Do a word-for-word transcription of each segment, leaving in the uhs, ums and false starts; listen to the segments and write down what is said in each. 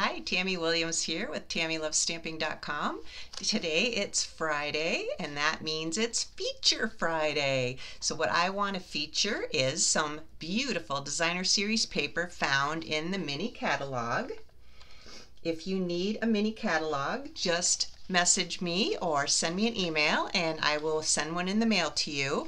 Hi, Tammy Williams here with Tammy Loves Stamping dot com. Today it's Friday, and that means it's Feature Friday. So what I want to feature is some beautiful Designer Series paper found in the mini catalog. If you need a mini catalog, just message me or send me an email, and I will send one in the mail to you.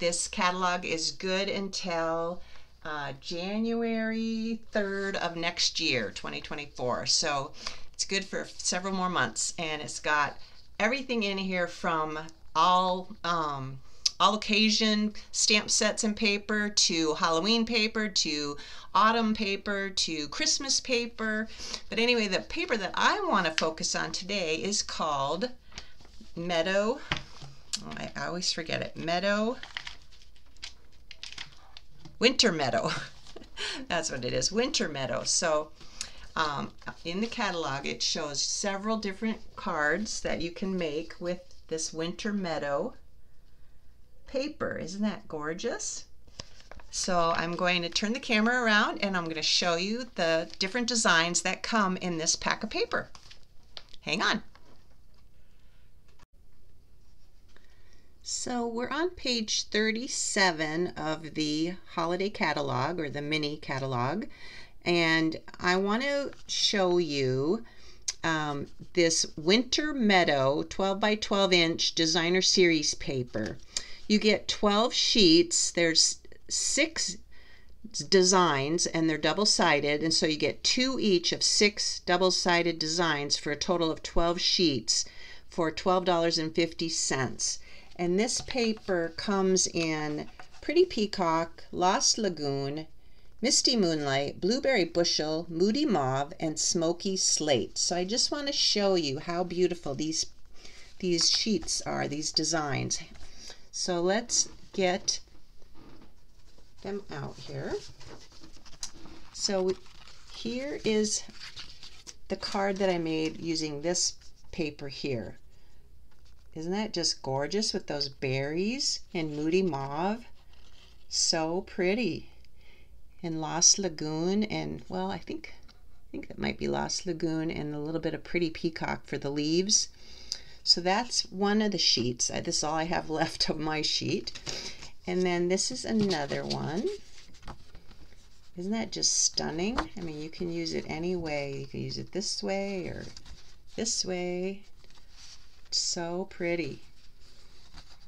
This catalog is good until Uh, January third of next year, twenty twenty-four. So it's good for several more months, and it's got everything in here from all um, all occasion stamp sets and paper to Halloween paper to autumn paper to Christmas paper. But anyway, the paper that I want to focus on today is called Meadow. Oh, I always forget it. Meadow. Winter Meadow. That's what it is, Winter Meadow. So um, in the catalog, it shows several different cards that you can make with this Winter Meadow paper. Isn't that gorgeous? So I'm going to turn the camera around, and I'm going to show you the different designs that come in this pack of paper. Hang on. So we're on page thirty-seven of the holiday catalog, or the mini catalog, and I want to show you um, this Winter Meadow twelve by twelve inch Designer Series paper. You get twelve sheets. There's six designs, and they're double-sided, and so you get two each of six double-sided designs for a total of twelve sheets for twelve dollars and fifty cents. And this paper comes in Pretty Peacock, Lost Lagoon, Misty Moonlight, Blueberry Bushel, Moody Mauve, and Smoky Slate. So I just want to show you how beautiful these, these sheets are, these designs. So let's get them out here. So here is the card that I made using this paper here. Isn't that just gorgeous with those berries and Moody Mauve? So pretty. And Lost Lagoon, and well, I think I think that might be Lost Lagoon and a little bit of Pretty Peacock for the leaves. So that's one of the sheets. I, this is all I have left of my sheet. And then this is another one. Isn't that just stunning? I mean, you can use it any way. You can use it this way or this way. So pretty.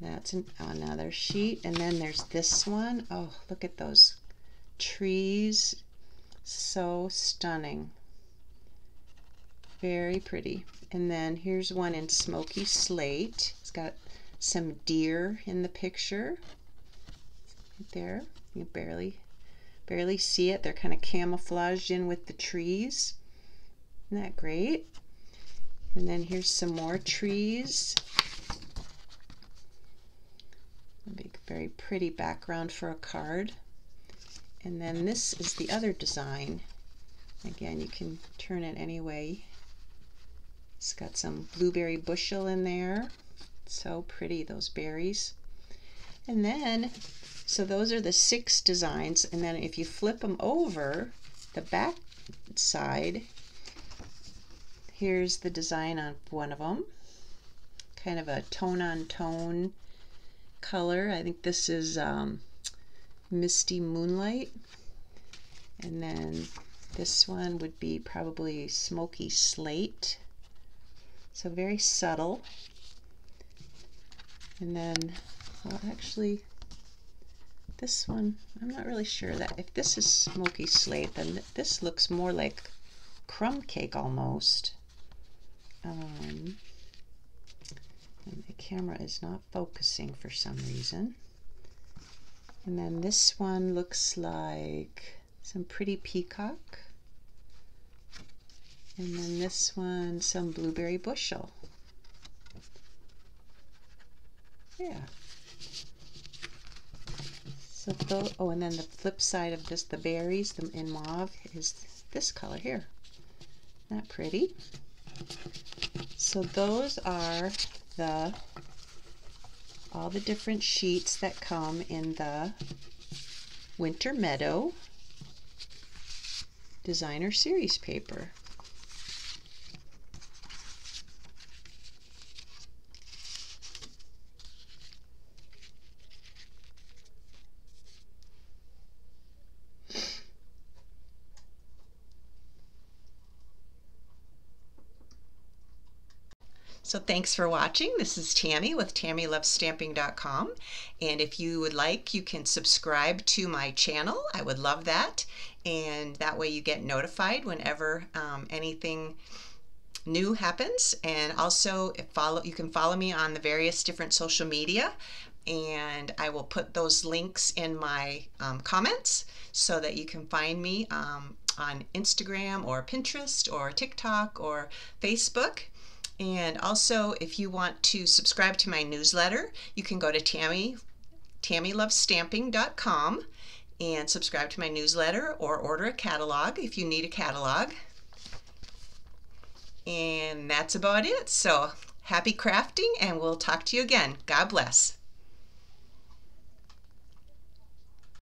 That's an, another sheet, and then there's this one. Oh, look at those trees. So stunning. Very pretty. And then here's one in Smoky Slate. It's got some deer in the picture. Right there. You barely, barely see it. They're kind of camouflaged in with the trees. Isn't that great? And then here's some more trees. A big, very pretty background for a card. And then this is the other design. Again, you can turn it any way. It's got some Blueberry Bushel in there. So pretty, those berries. And then, so those are the six designs. And then if you flip them over, the back side, here's the design on one of them, kind of a tone-on-tone color. I think this is um, Misty Moonlight, and then this one would be probably Smoky Slate. So very subtle. And then, well, actually, this one, I'm not really sure that if this is Smoky Slate, then this looks more like Crumb Cake almost. Um, and the camera is not focusing for some reason. And then this one looks like some Pretty Peacock. And then this one, some Blueberry Bushel. Yeah. So those, oh, and then the flip side of this, the berries the, in mauve, is this color here. Isn't that pretty? So those are the all the different sheets that come in the Winter Meadow Designer Series paper. So thanks for watching. This is Tammy with Tammy Loves Stamping dot com. And if you would like, you can subscribe to my channel. I would love that. And that way you get notified whenever um, anything new happens. And also follow, you can follow me on the various different social media. And I will put those links in my um, comments so that you can find me um, on Instagram or Pinterest or TikTok or Facebook. And also, if you want to subscribe to my newsletter, you can go to Tammy, Tammy Loves Stamping dot com and subscribe to my newsletter or order a catalog if you need a catalog. And that's about it. So happy crafting, and we'll talk to you again. God bless.